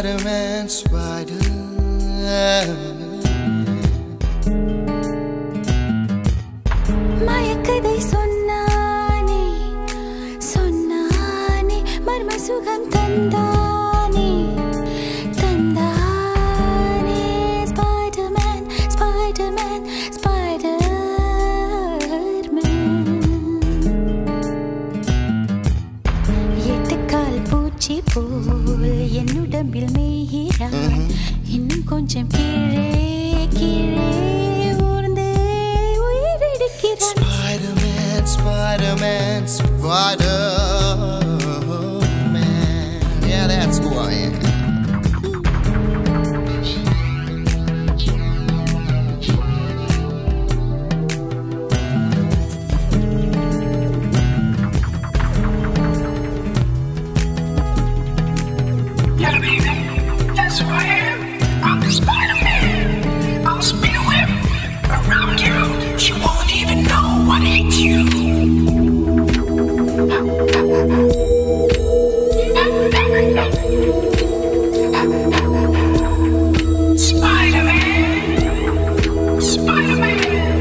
Spider-Man, Spider-Man. மயக்கதை சொன்னானே சொன்னானே மர்ம சுகம் தந்தானே தந்தானே Spider-Man, Spider-Man, Spider-Man. எட்டுக்கால் பூச்சி போல் என்னுடம்பில் மேய்கிறான் இன்னும் கொஞ்சம் கீழே கீழே ஊர்ந்தே உயிரிடுகிறான் Spider-Man, Spider-Man, Spider-Man. Yeah, that's who I am. Yeah, baby, that's who I am. I'm the Spider-Man. I'll spin a whip around you. She won't even know I hate you. Spider-Man, Spider-Man,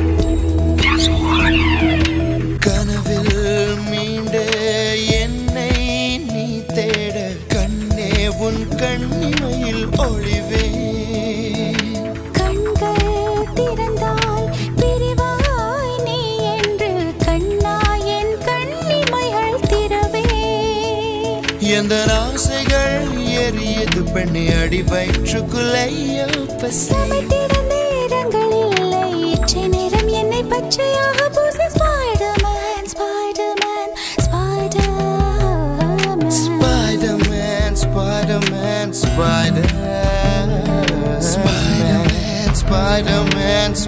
that's who I am. கனவில் மீண்டு என்னை நீ தேட கண்ணே உன் கண்ணிமையில் ஒளிவே கண்கள் திறந்தால் பிரிவாய் நீ என்று கண்ணா என் கண்ணிமைகள் திறவே எந்த ஆசைகள் எரியது பெண்ணை அடி வயிற்றுக்குள்ளைய பசை திறந்த நேரங்களில் இல்லை இச்சை நேரம் என்னை பச்சையாக பூசி Spider-Man, Spider-Man, Spider-Man. Spider-Man, Spider-Man, Spider-Man. Spider-Man, Spider-Man, Spider-Man.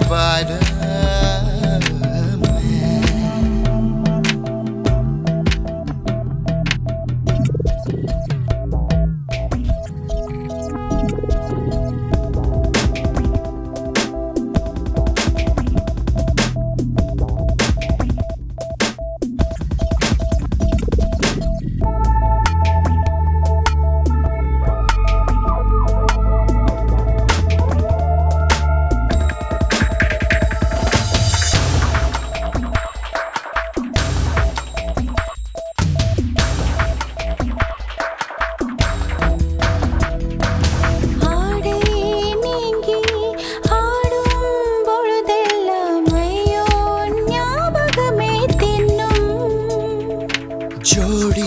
ஜோடி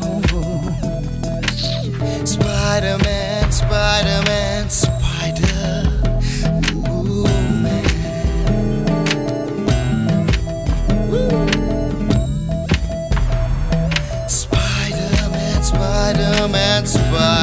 Spider-Man, Spider-Man, Spider-Man. Spider-Man, Spider-Man, Spider-Man.